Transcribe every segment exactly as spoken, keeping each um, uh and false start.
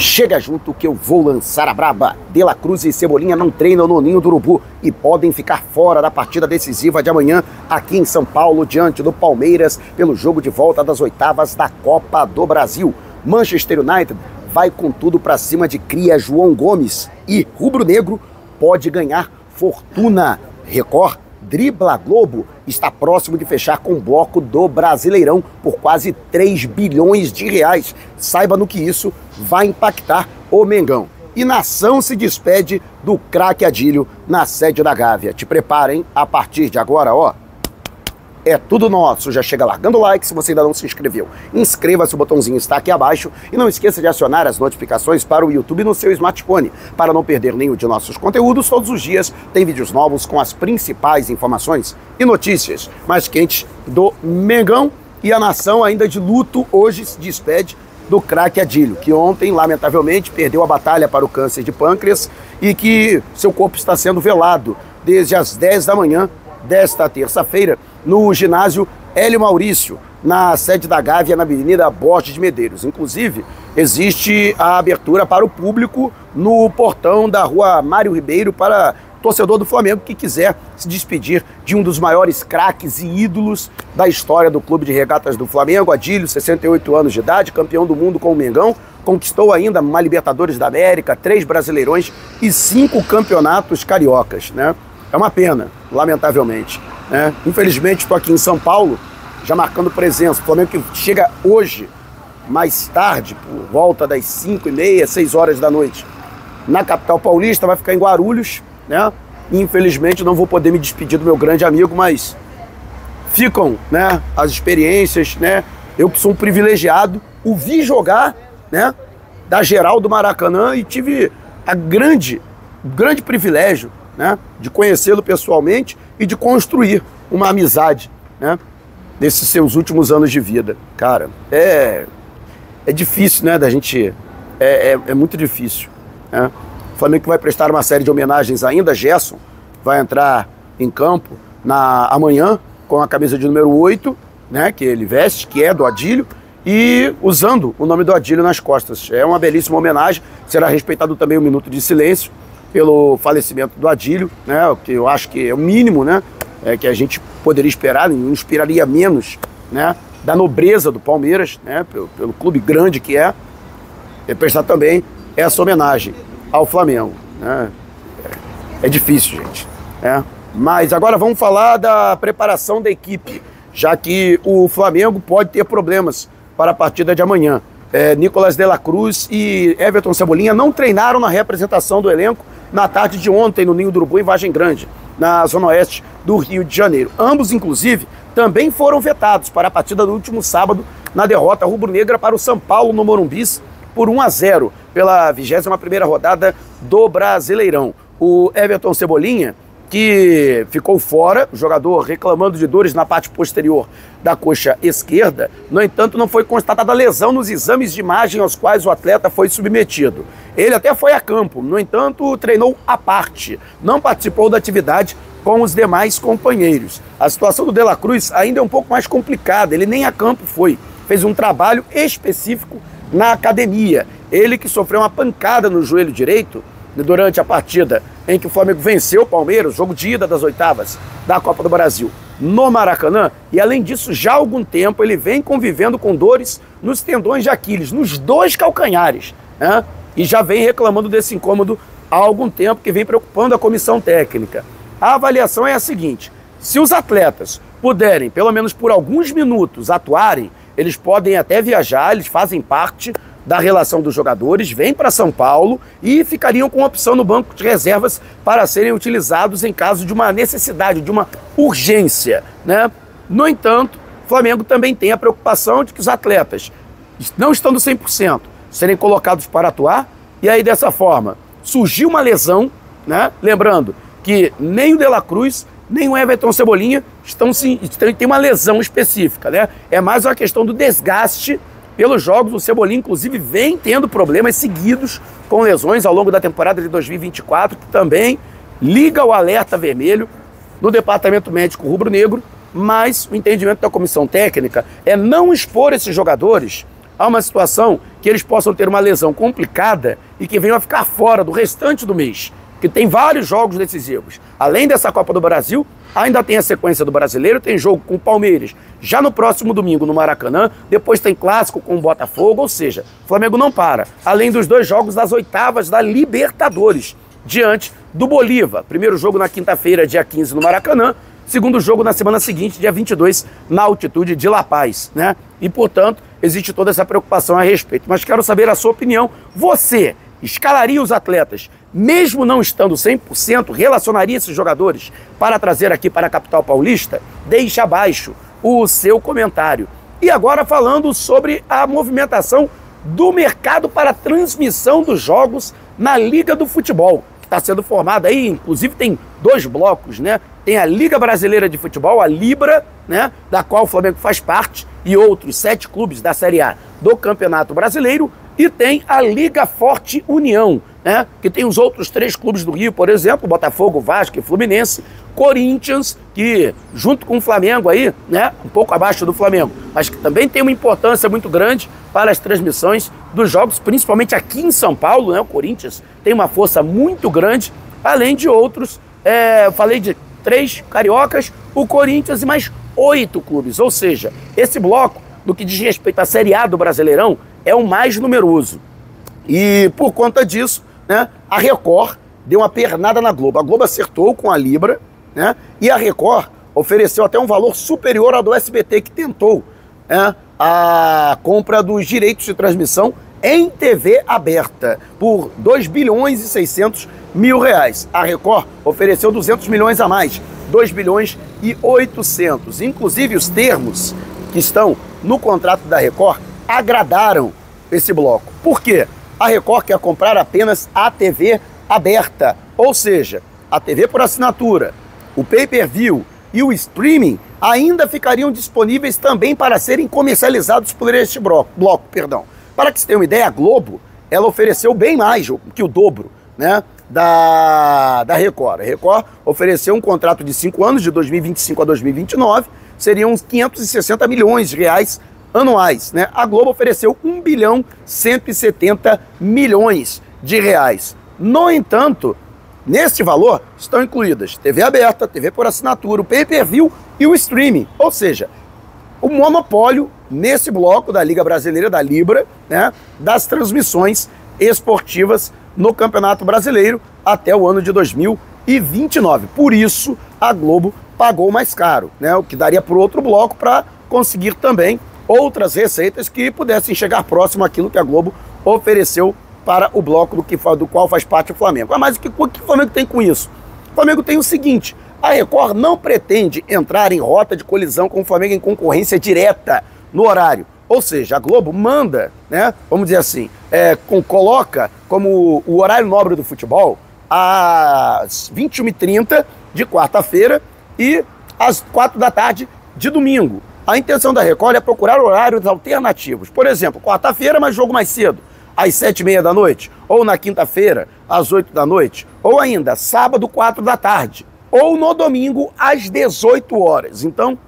Chega junto que eu vou lançar a braba. De la Cruz e Cebolinha não treinam no Ninho do Urubu e podem ficar fora da partida decisiva de amanhã aqui em São Paulo, diante do Palmeiras, pelo jogo de volta das oitavas da Copa do Brasil. Manchester United vai com tudo para cima de cria João Gomes e Rubro-Negro pode ganhar fortuna. Record dribla Globo, está próximo de fechar com o bloco do Brasileirão por quase três bilhões de reais. Saiba no que isso vai impactar o Mengão. E nação se despede do craque Adílio na sede da Gávea. Te preparem, a partir de agora, ó, é tudo nosso. Já chega largando o like se você ainda não se inscreveu. Inscreva-se, o botãozinho está aqui abaixo. E não esqueça de acionar as notificações para o YouTube no seu smartphone, para não perder nenhum de nossos conteúdos. Todos os dias tem vídeos novos com as principais informações e notícias mais quentes do Mengão. E a nação, ainda de luto, hoje se despede do craque Adílio, que ontem, lamentavelmente, perdeu a batalha para o câncer de pâncreas e que seu corpo está sendo velado desde as dez da manhã desta terça-feira no ginásio Hélio Maurício, na sede da Gávea, na Avenida Borges de Medeiros. Inclusive, existe a abertura para o público no portão da Rua Mário Ribeiro para torcedor do Flamengo que quiser se despedir de um dos maiores craques e ídolos da história do Clube de Regatas do Flamengo. Adílio, sessenta e oito anos de idade, campeão do mundo com o Mengão, conquistou ainda uma Libertadores da América, três Brasileirões e cinco campeonatos cariocas, né? É uma pena, lamentavelmente, né? Infelizmente, estou aqui em São Paulo, já marcando presença. O Flamengo que chega hoje, mais tarde, por volta das cinco e meia, seis horas da noite, na capital paulista, vai ficar em Guarulhos, né? Infelizmente, não vou poder me despedir do meu grande amigo, mas ficam, né, as experiências, né? Eu que sou um privilegiado, o vi jogar, né, da geral do Maracanã, e tive a grande, grande privilégio, né, de conhecê-lo pessoalmente e de construir uma amizade, né, nesses seus últimos anos de vida. Cara, é, é difícil, né, da gente... É, é, é muito difícil, né? O Flamengo que vai prestar uma série de homenagens ainda. Gerson vai entrar em campo na, amanhã com a camisa de número oito, né, que ele veste, que é do Adílio, e usando o nome do Adílio nas costas. É uma belíssima homenagem. Será respeitado também um minuto de silêncio pelo falecimento do Adílio, né, o que eu acho que é o mínimo, né, é, que a gente poderia esperar, não esperaria menos, né, da nobreza do Palmeiras, né, pelo, pelo clube grande que é, e prestar também essa homenagem ao Flamengo, né. É, é difícil, gente, né? Mas agora vamos falar da preparação da equipe, já que o Flamengo pode ter problemas para a partida de amanhã. É, Nicolas de la Cruz e Everton Cebolinha não treinaram na representação do elenco na tarde de ontem no Ninho do Urubu, em Vargem Grande, na zona oeste do Rio de Janeiro. Ambos, inclusive, também foram vetados para a partida do último sábado na derrota rubro-negra para o São Paulo no Morumbi por um a zero pela vigésima primeira rodada do Brasileirão. O Everton Cebolinha, que ficou fora, o jogador reclamando de dores na parte posterior da coxa esquerda. No entanto, não foi constatada lesão nos exames de imagem aos quais o atleta foi submetido. Ele até foi a campo, no entanto, treinou à parte, não participou da atividade com os demais companheiros. A situação do de la Cruz ainda é um pouco mais complicada, ele nem a campo foi, fez um trabalho específico na academia. Ele que sofreu uma pancada no joelho direito durante a partida em que o Flamengo venceu o Palmeiras, jogo de ida das oitavas da Copa do Brasil, no Maracanã. E além disso, já há algum tempo ele vem convivendo com dores nos tendões de Aquiles, nos dois calcanhares, né? E já vem reclamando desse incômodo há algum tempo, que vem preocupando a comissão técnica. A avaliação é a seguinte: se os atletas puderem, pelo menos por alguns minutos, atuarem, eles podem até viajar, eles fazem parte da relação dos jogadores, vêm para São Paulo e ficariam com opção no banco de reservas para serem utilizados em caso de uma necessidade, de uma urgência, né? No entanto, o Flamengo também tem a preocupação de que os atletas, não estando cem por cento, serem colocados para atuar, e aí dessa forma surgiu uma lesão, né? Lembrando que nem o de la Cruz, nem o Everton Cebolinha estão, sim, tem uma lesão específica, né? É mais uma questão do desgaste pelos jogos. O Cebolinha, inclusive, vem tendo problemas seguidos com lesões ao longo da temporada de dois mil e vinte e quatro, que também liga o alerta vermelho no departamento médico rubro-negro, mas o entendimento da comissão técnica é não expor esses jogadores há uma situação que eles possam ter uma lesão complicada e que venham a ficar fora do restante do mês, que tem vários jogos decisivos. Além dessa Copa do Brasil, ainda tem a sequência do Brasileiro, tem jogo com o Palmeiras já no próximo domingo no Maracanã, depois tem clássico com o Botafogo, ou seja, o Flamengo não para. Além dos dois jogos das oitavas da Libertadores, diante do Bolívar. Primeiro jogo na quinta-feira, dia quinze, no Maracanã. Segundo jogo na semana seguinte, dia vinte e dois, na altitude de La Paz, né? E, portanto, existe toda essa preocupação a respeito. Mas quero saber a sua opinião. Você escalaria os atletas, mesmo não estando cem por cento, relacionaria esses jogadores para trazer aqui para a capital paulista? Deixe abaixo o seu comentário. E agora falando sobre a movimentação do mercado para transmissão dos jogos na Liga do Futebol, que está sendo formada aí, inclusive tem dois blocos, né? Tem a Liga Brasileira de Futebol, a Libra, né, da qual o Flamengo faz parte, e outros sete clubes da Série A do Campeonato Brasileiro, e tem a Liga Forte União, né, que tem os outros três clubes do Rio, por exemplo, Botafogo, Vasco e Fluminense, Corinthians, que junto com o Flamengo aí, né, um pouco abaixo do Flamengo, mas que também tem uma importância muito grande para as transmissões dos jogos, principalmente aqui em São Paulo, né, o Corinthians tem uma força muito grande, além de outros, é, eu falei de três cariocas, o Corinthians e mais oito clubes. Ou seja, esse bloco, no que diz respeito à Série A do Brasileirão, é o mais numeroso. E por conta disso, né, a Record deu uma pernada na Globo. A Globo acertou com a Libra, né, e a Record ofereceu até um valor superior ao do S B T, que tentou, né, a compra dos direitos de transmissão em T V aberta por dois bilhões e seiscentos mil reais. A Record ofereceu duzentos milhões a mais, dois bilhões e oitocentos. Inclusive os termos que estão no contrato da Record agradaram esse bloco. Por quê? A Record quer comprar apenas a T V aberta, ou seja, a T V por assinatura, o pay-per-view e o streaming ainda ficariam disponíveis também para serem comercializados por este bloco, bloco perdão. Para que se tenha uma ideia, a Globo, ela ofereceu bem mais que o dobro, né, da, da Record. A Record ofereceu um contrato de cinco anos, de dois mil e vinte e cinco a dois mil e vinte e nove, seriam uns quinhentos e sessenta milhões de reais anuais, né? A Globo ofereceu um bilhão cento e setenta milhões de reais. No entanto, neste valor estão incluídas T V aberta, T V por assinatura, o pay-per-view e o streaming, ou seja, o monopólio nesse bloco da Liga Brasileira, da Libra, né, das transmissões esportivas no Campeonato Brasileiro até o ano de dois mil e vinte e nove. Por isso, a Globo pagou mais caro, né, o que daria para o outro bloco para conseguir também outras receitas que pudessem chegar próximo àquilo que a Globo ofereceu para o bloco do, que, do qual faz parte o Flamengo. Mas o que, o que o Flamengo tem com isso? O Flamengo tem o seguinte: a Record não pretende entrar em rota de colisão com o Flamengo em concorrência direta no horário. Ou seja, a Globo manda, né, vamos dizer assim, é, com, coloca como o horário nobre do futebol às vinte e uma e trinta de quarta-feira e às quatro da tarde de domingo. A intenção da Record é procurar horários alternativos. Por exemplo, quarta-feira, mas jogo mais cedo, às sete e meia da noite, ou na quinta-feira, às oito da noite, ou ainda sábado, quatro da tarde. Ou no domingo, às dezoito horas. Então,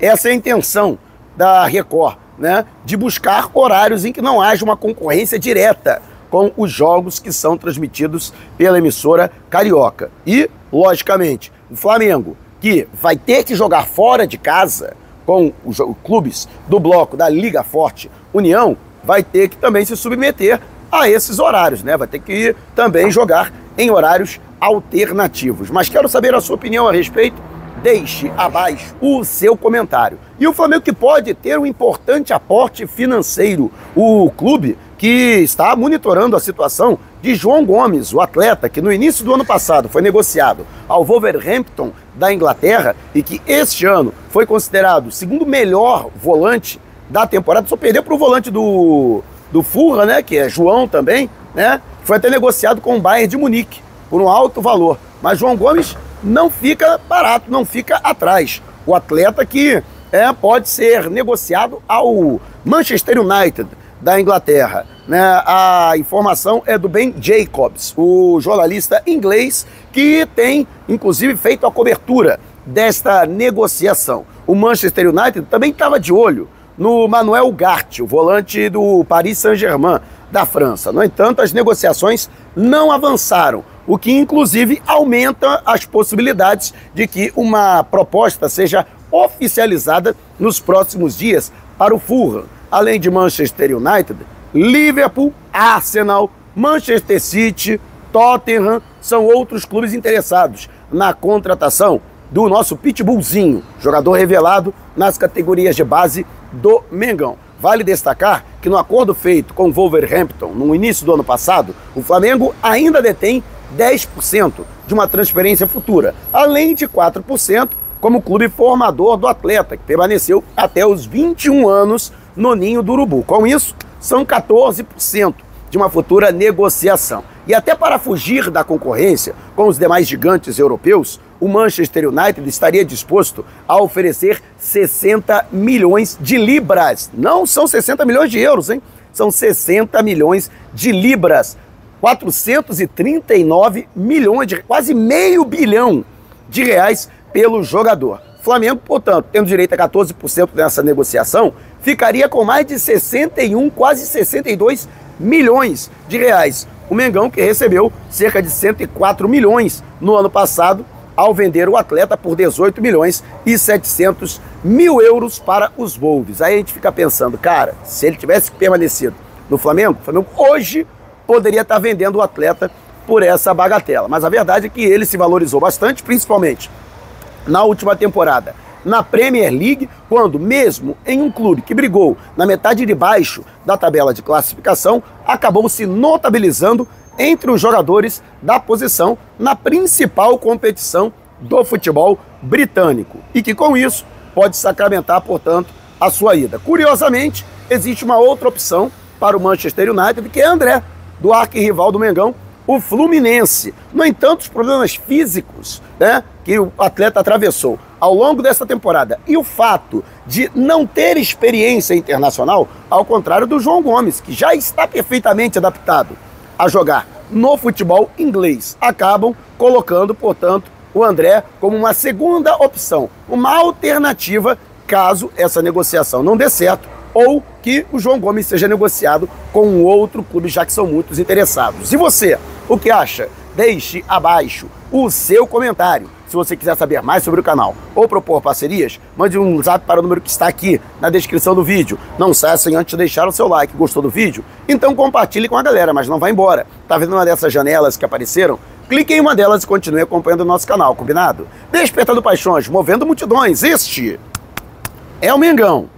essa é a intenção da Record, né? De buscar horários em que não haja uma concorrência direta com os jogos que são transmitidos pela emissora carioca. E, logicamente, o Flamengo, que vai ter que jogar fora de casa com os clubes do bloco da Liga Forte União, vai ter que também se submeter a esses horários, né? Vai ter que também jogar em horários alternativos. Mas quero saber a sua opinião a respeito. Deixe abaixo o seu comentário. E o Flamengo, que pode ter um importante aporte financeiro. O clube que está monitorando a situação de João Gomes, o atleta que no início do ano passado foi negociado ao Wolverhampton da Inglaterra e que este ano foi considerado o segundo melhor volante da temporada. Só perdeu para o volante do, do Furra, né, que é João também, né? Foi até negociado com o Bayern de Munique por um alto valor. Mas João Gomes não fica barato, não fica atrás. O atleta que é, pode ser negociado ao Manchester United da Inglaterra, né? A informação é do Ben Jacobs, o jornalista inglês que tem, inclusive, feito a cobertura desta negociação. O Manchester United também estava de olho no Manuel Gart, o volante do Paris Saint-Germain da França. No entanto, as negociações não avançaram, o que inclusive aumenta as possibilidades de que uma proposta seja oficializada nos próximos dias para o Fulham, além de Manchester United, Liverpool, Arsenal, Manchester City, Tottenham são outros clubes interessados na contratação do nosso Pitbullzinho, jogador revelado nas categorias de base do Mengão. Vale destacar que no acordo feito com o Wolverhampton no início do ano passado, o Flamengo ainda detém dez por cento de uma transferência futura, além de quatro por cento como clube formador do atleta, que permaneceu até os vinte e um anos no Ninho do Urubu. Com isso, são quatorze por cento de uma futura negociação. E até para fugir da concorrência com os demais gigantes europeus, o Manchester United estaria disposto a oferecer sessenta milhões de libras. Não são sessenta milhões de euros, hein? São sessenta milhões de libras. quatrocentos e trinta e nove milhões, de, quase meio bilhão de reais pelo jogador. Flamengo, portanto, tendo direito a quatorze por cento nessa negociação, ficaria com mais de sessenta e um, quase sessenta e dois milhões de reais. O Mengão, que recebeu cerca de cento e quatro milhões no ano passado, ao vender o atleta por dezoito milhões e setecentos mil euros para os Wolves. Aí a gente fica pensando, cara, se ele tivesse permanecido no Flamengo, o Flamengo hoje poderia estar vendendo o atleta por essa bagatela. Mas a verdade é que ele se valorizou bastante, principalmente na última temporada, na Premier League, quando mesmo em um clube que brigou na metade de baixo da tabela de classificação, acabou se notabilizando entre os jogadores da posição na principal competição do futebol britânico e que com isso pode sacramentar, portanto, a sua ida. Curiosamente, existe uma outra opção para o Manchester United, que é André, do arquirrival do Mengão, o Fluminense. No entanto, os problemas físicos, né, que o atleta atravessou ao longo dessa temporada e o fato de não ter experiência internacional, ao contrário do João Gomes, que já está perfeitamente adaptado a jogar no futebol inglês, acabam colocando, portanto, o André como uma segunda opção, uma alternativa caso essa negociação não dê certo ou que o João Gomes seja negociado com um outro clube, já que são muitos interessados. E você, o que acha? Deixe abaixo o seu comentário. Se você quiser saber mais sobre o canal ou propor parcerias, mande um zap para o número que está aqui na descrição do vídeo. Não saia sem antes de deixar o seu like. Gostou do vídeo? Então compartilhe com a galera, mas não vá embora. Tá vendo uma dessas janelas que apareceram? Clique em uma delas e continue acompanhando o nosso canal, combinado? Despertando paixões, movendo multidões, este é o Mengão.